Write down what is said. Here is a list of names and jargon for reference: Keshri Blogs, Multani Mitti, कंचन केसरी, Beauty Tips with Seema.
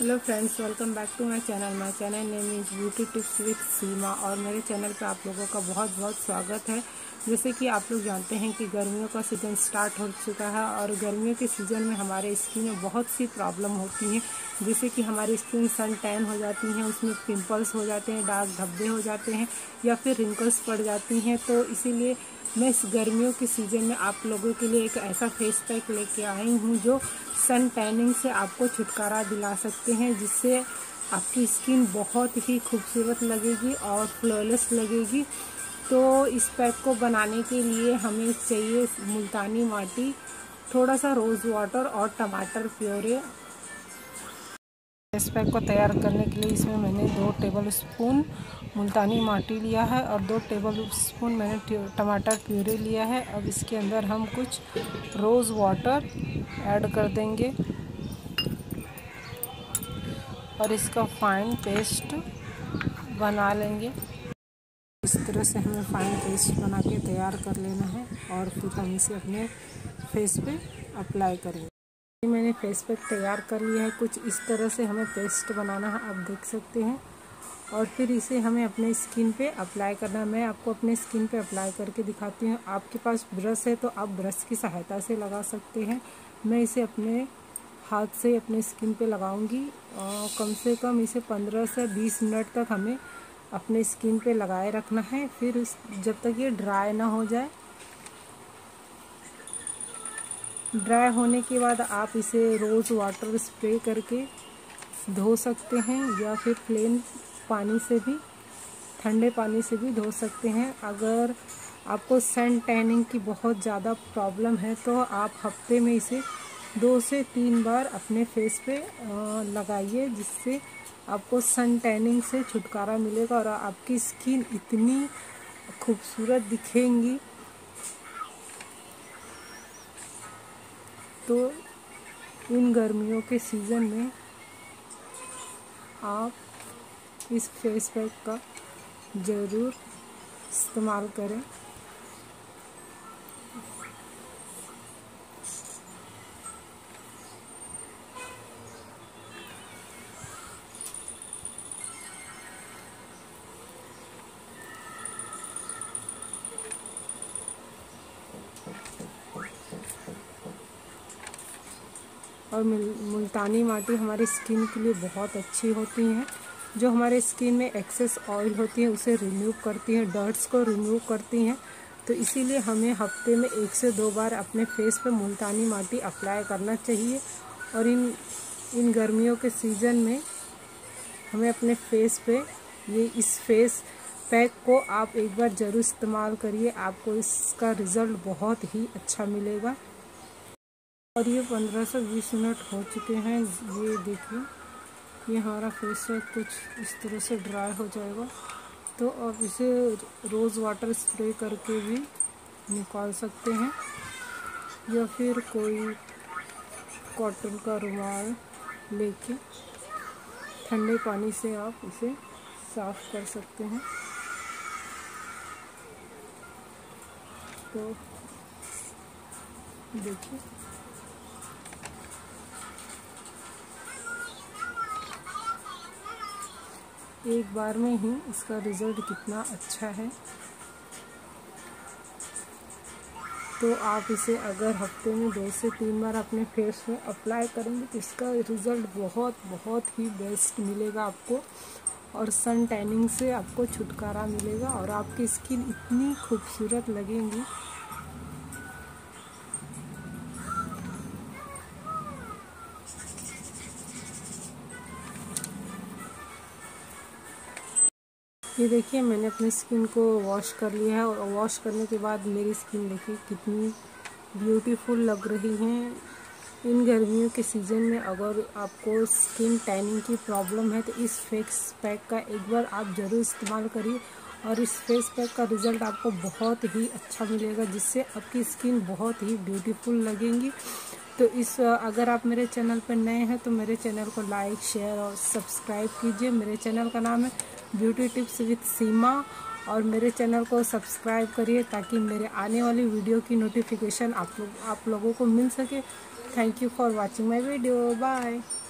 Hello friends, welcome back to my channel. My channel name is beauty tips with Seema और मेरे channel पे आप लोगों का बहुत बहुत स्वागत है। जैसे कि आप लोग जानते हैं कि गर्मियों का सीज़न स्टार्ट हो चुका है और गर्मियों के सीज़न में हमारे स्किन में बहुत सी प्रॉब्लम होती है, जैसे कि हमारी स्किन सन टैन हो जाती है, उसमें पिंपल्स हो जाते हैं, डार्क धब्बे हो जाते हैं या फिर रिंकल्स पड़ जाती हैं। तो इसीलिए मैं इस गर्मियों के सीज़न में आप लोगों के लिए एक ऐसा फेस पैक लेके आई हूँ जो सन टैनिंग से आपको छुटकारा दिला सकते हैं, जिससे आपकी स्किन बहुत ही खूबसूरत लगेगी और फ्लॉलेस लगेगी। तो इस पैक को बनाने के लिए हमें चाहिए मुल्तानी माटी, थोड़ा सा रोज़ वाटर और टमाटर प्योरे। इस पैक को तैयार करने के लिए इसमें मैंने 2 टेबलस्पून मुल्तानी माटी लिया है और 2 टेबलस्पून मैंने टमाटर प्यूरी लिया है। अब इसके अंदर हम कुछ रोज़ वाटर ऐड कर देंगे और इसका फाइन पेस्ट बना लेंगे। इस तरह से हमें फाइन पेस्ट बना के तैयार कर लेना है और फिर हम इसे अपने फेस पे अप्लाई करेंगे। मैंने फेस पैक तैयार कर लिया है, कुछ इस तरह से हमें पेस्ट बनाना है, आप देख सकते हैं। और फिर इसे हमें अपने स्किन पे अप्लाई करना है। मैं आपको अपने स्किन पे अप्लाई करके दिखाती हूँ। आपके पास ब्रश है तो आप ब्रश की सहायता से लगा सकते हैं। मैं इसे अपने हाथ से अपने स्किन पे लगाऊंगी और कम से कम इसे 15 से 20 मिनट तक हमें अपने स्किन पे लगाए रखना है, फिर जब तक ये ड्राई ना हो जाए। ड्राई होने के बाद आप इसे रोज़ वाटर स्प्रे करके धो सकते हैं या फिर प्लेन पानी से भी, ठंडे पानी से भी धो सकते हैं। अगर आपको सन टैनिंग की बहुत ज़्यादा प्रॉब्लम है तो आप हफ्ते में इसे 2 से 3 बार अपने फेस पे लगाइए, जिससे आपको सन टैनिंग से छुटकारा मिलेगा और आपकी स्किन इतनी खूबसूरत दिखेंगी। तो इन गर्मियों के सीज़न में आप इस फेस पैक का ज़रूर इस्तेमाल करें। और मुल्तानी माटी हमारी स्किन के लिए बहुत अच्छी होती हैं, जो हमारे स्किन में एक्सेस ऑयल होती है उसे रिमूव करती हैं, डर्ट्स को रिमूव करती हैं। तो इसीलिए हमें हफ्ते में 1 से 2 बार अपने फेस पे मुल्तानी माटी अप्लाई करना चाहिए। और इन गर्मियों के सीज़न में हमें अपने फेस पे ये इस फेस पैक को आप एक बार ज़रूर इस्तेमाल करिए, आपको इसका रिज़ल्ट बहुत ही अच्छा मिलेगा। और ये 15 से 20 मिनट हो चुके हैं, ये देखिए ये हमारा फेस पैक कुछ इस तरह से ड्राई हो जाएगा। तो आप इसे रोज़ वाटर स्प्रे करके भी निकाल सकते हैं या फिर कोई कॉटन का रुमाल लेके ठंडे पानी से आप इसे साफ़ कर सकते हैं। तो देखिए एक बार में ही इसका रिज़ल्ट कितना अच्छा है। तो आप इसे अगर हफ्ते में 2 से 3 बार अपने फेस में अप्लाई करेंगे तो इसका रिज़ल्ट बहुत ही बेस्ट मिलेगा आपको और सन टैनिंग से आपको छुटकारा मिलेगा और आपकी स्किन इतनी खूबसूरत लगेगी। ये देखिए मैंने अपनी स्किन को वॉश कर लिया है और वॉश करने के बाद मेरी स्किन देखिए कितनी ब्यूटीफुल लग रही है। इन गर्मियों के सीज़न में अगर आपको स्किन टैनिंग की प्रॉब्लम है तो इस फेस पैक का एक बार आप ज़रूर इस्तेमाल करिए और इस फेस पैक का रिज़ल्ट आपको बहुत ही अच्छा मिलेगा, जिससे आपकी स्किन बहुत ही ब्यूटीफुल लगेगी। तो अगर आप मेरे चैनल पर नए हैं तो मेरे चैनल को लाइक, शेयर और सब्सक्राइब कीजिए। मेरे चैनल का नाम है ब्यूटी टिप्स विद सीमा और मेरे चैनल को सब्सक्राइब करिए ताकि मेरे आने वाली वीडियो की नोटिफिकेशन आप लोगों को मिल सके। Thank you for watching my video. Bye.